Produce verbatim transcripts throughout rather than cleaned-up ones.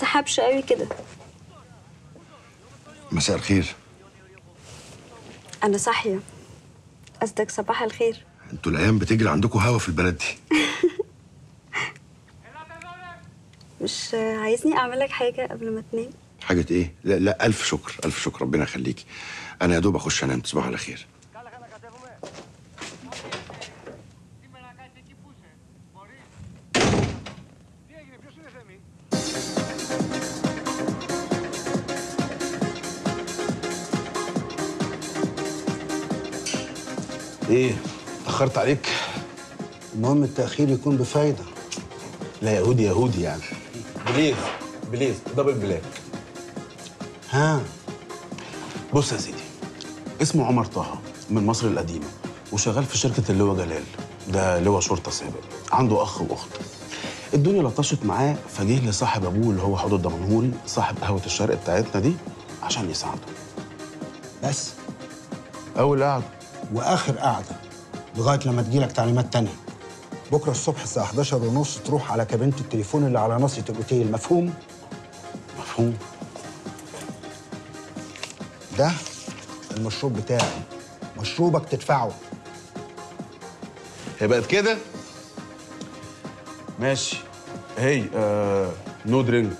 تتسحبش قوي كده. مساء الخير. أنا صاحية. قصدك صباح الخير. انتوا الأيام بتجري عندكم هوا في البلد دي. مش عايزني أعمل لك حاجة قبل ما تنام؟ حاجة إيه؟ لا لا ألف شكر، ألف شكر، ربنا يخليكي. أنا يا دوب أخش أنام، تصبح على خير. ايه اتاخرت عليك؟ المهم التاخير يكون بفايده. لا يهودي يهودي يعني. بليز بليز دبل بلاك. ها بص يا سيدي، اسمه عمر طه، من مصر القديمه، وشغال في شركه اللواء جلال، ده لواء شرطه سابق، عنده اخ واخت. الدنيا لطشت معاه، فجه لصاحب ابوه اللي هو حضور دمنهوري، صاحب قهوه الشرق بتاعتنا دي، عشان يساعده. بس اول قعده واخر قعده لغايه لما تجيلك تعليمات تانيه. بكره الصبح الساعه احداشر وتلاتين تروح على كابينه التليفون اللي على ناصيه الاوتيل، مفهوم؟ مفهوم. ده المشروب بتاعي، مشروبك تدفعه. هي بقت كده؟ ماشي. هي آه... نو درينك.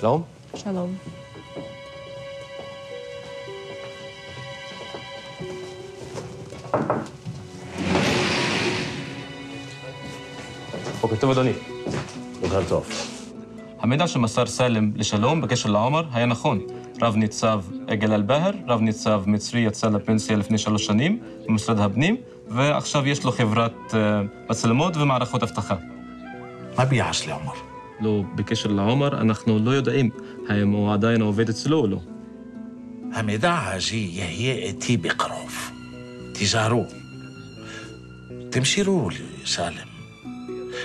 سلام. سلام. وكتبه داني وغارتوف حميدة شمسار سالم لشلوم بكش العمر هيا نخون رافني تساف جلال باهر رافني تساف مصرية تسال بنسيا لفني ثلاث سنين ومسردها بنيم وعشان יש له خبرات مسلمات ومعرفات افتخار ما بيعش لعمر لو بكشر العمر אנחנו לא יודעים האם הוא עדיין עובד אצלו או לא. המידע הזה יהיה איתי בקרוב. תיזהרו. תמשירו לסלם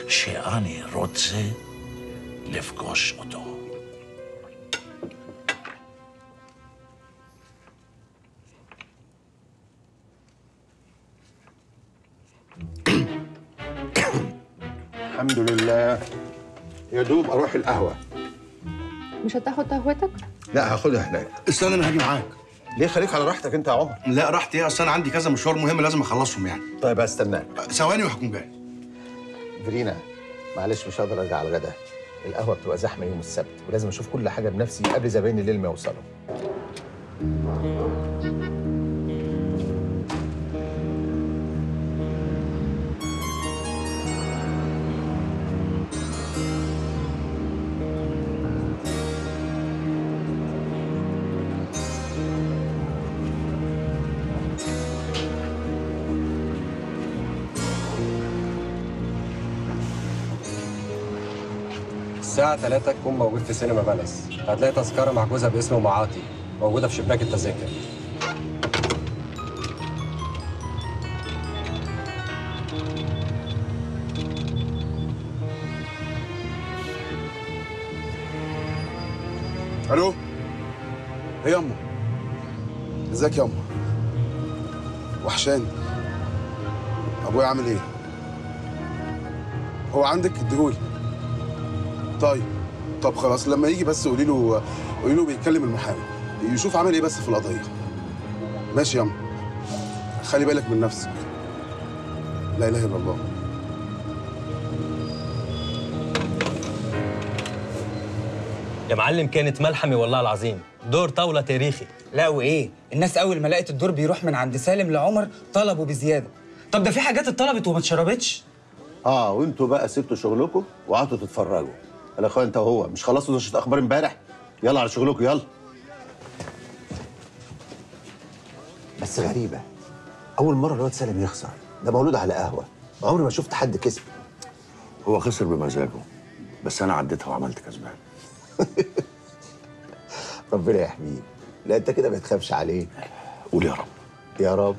שאני רוצה לפגוש אותו. الحمد لله. يا دوب اروح القهوه. مش هتاخد قهوتك؟ لا هاخدها هناك. استنى انا هاجي معاك. ليه؟ خليك على راحتك انت يا عمر. لا راحتي ايه؟ اصل انا عندي كذا مشوار مهم لازم اخلصهم يعني. طيب هستناك. ثواني وهكون جاي. فيرينا معلش مش هقدر ارجع على الغدا. القهوه بتبقى زحمه يوم السبت ولازم اشوف كل حاجه بنفسي قبل زباين الليل ما يوصلوا. الساعة تلاتة تكون موجود في سينما بلس، هتلاقي تذكرة محجوزة باسم معاطي، موجودة في شباك التذاكر. ألو؟ إيه يا أمه؟ إزيك يا أمه؟ وحشاني. أبويا عامل إيه؟ هو عندك؟ اديهولي. طيب طب خلاص لما يجي بس قولي له قولي له بيتكلم المحامي يشوف عمل ايه بس في القضيه. ماشي يا عم. خلي بالك من نفسك. لا اله الا الله. يا معلم كانت ملحمه والله العظيم، دور طاوله تاريخي. لا وايه؟ الناس اول ما لقت الدور بيروح من عند سالم لعمر طلبوا بزياده. طب ده في حاجات اتطلبت وما اتشربتش. اه وانتوا بقى سبتوا شغلكم وقعدتوا تتفرجوا. يا اخويا انت وهو مش خلصتوا نشرة اخبار امبارح؟ يلا على شغلكم يلا. بس غريبه، اول مره الواد سالم يخسر، ده مولود على قهوه، عمري ما شفت حد كسب. هو خسر بمزاجه، بس انا عديتها وعملت كسبان. ربنا يحميه. لا انت كده ما تخافش عليه، قول يا رب يا رب.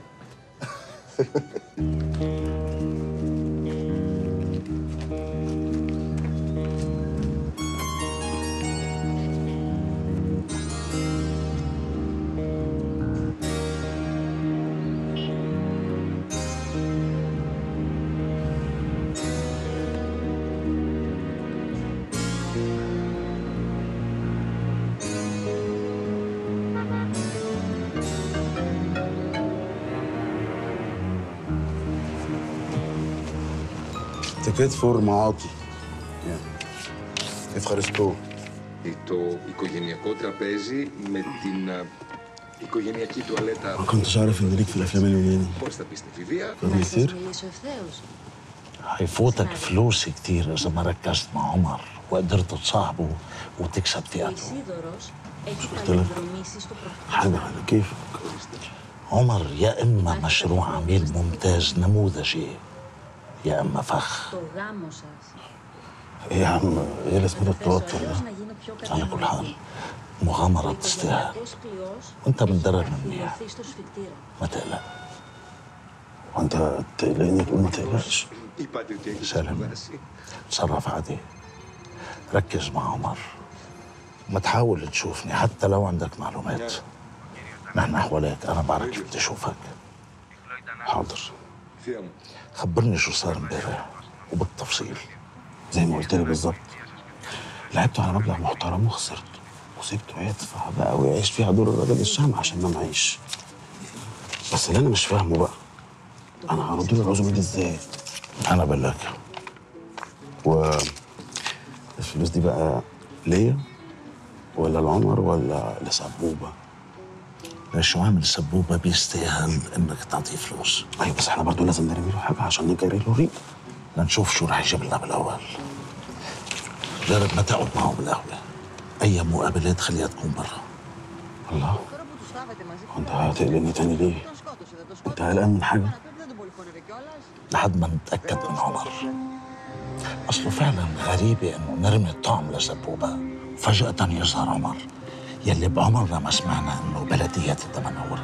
تيكيت فور معاطي. Ευχαριστώ. Το οικογενειακό τραπέζι με την οικογενειακή τουαλέτα. ما كنتش عارف ان ليك في الافلام اليوناني. Πώς θα πεις στη φιδεία. Θα μιλήσω ευθέως. هيفوتك فلوسي كتير اذا ما ركزت مع عمر وقدرت تصاحبه وتكسب ثقته. مش قلت لك حاجه على كيفك. عمر يا اما مشروع عميل ممتاز نموذجي يا اما فخ. ايه يا عم ايه لازمه التوتر ده؟ على كل حال مغامره بتستاهل وانت متدرب منيح ما تقلق. وانت تقلقني تقول ما تقلقش؟ سالم اتصرف عادي، ركز مع عمر، ما تحاول تشوفني حتى لو عندك معلومات، نحن حواليك انا بعرف كيف تشوفك. حاضر، خبرني شو صار امبارح وبالتفصيل. زي ما قلت لي بالظبط، لعبت على مبلغ محترم وخسرت وسبته يدفع بقى ويعيش فيها دور الراجل الشهم عشان ما معيش. بس اللي انا مش فاهمه بقى، انا هرد له العزومه دي ازاي؟ انا بلاك و الفلوس دي بقى ليا ولا لعمر ولا لسبوبه؟ مش مهم، السبوبه بيستاهل انك تعطيه فلوس. ايوه بس احنا برضه لازم نرمي له حاجه عشان نجري له ريق. لنشوف شو رح يجيب لنا بالاول. جرب ما تقعد معهم بالقهوه، اي مقابلات خليها تكون برا. الله، انت هتقلقني تاني ليه؟ انت قلقان من حاجه؟ لحد ما نتاكد من عمر. اصله فعلا غريبه انه نرمي الطعم لسبوبه وفجاه يظهر عمر، يلي بعمرنا ما سمعنا انه بلديه الدمنهوري.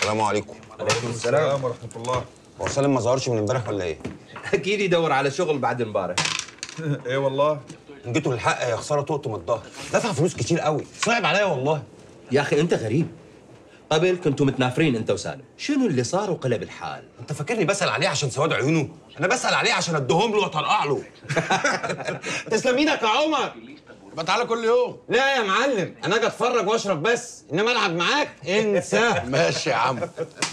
السلام عليكم. وعليكم السلام ورحمة الله. هو سالم ما ظهرش من امبارح ولا ايه؟ أكيد يدور على شغل بعد امبارح. ايه والله؟ إن جيتوا للحق يا خسارة تقطم الظهر، دفع فلوس كتير قوي، صعب عليا والله. يا أخي أنت غريب. قبل كنتوا متنافرين أنت وسالم، شنو اللي صار وقلب الحال؟ أنت فاكرني بسأل عليه عشان سواد عيونه؟ أنا بسأل عليه عشان أديهم له وأطرقع له. تسلم إيدك يا عمر. يبقى تعالى كل يوم. لا يا معلم، انا اجي اتفرج واشرب بس، انما العب معاك انسى. ماشي يا عم.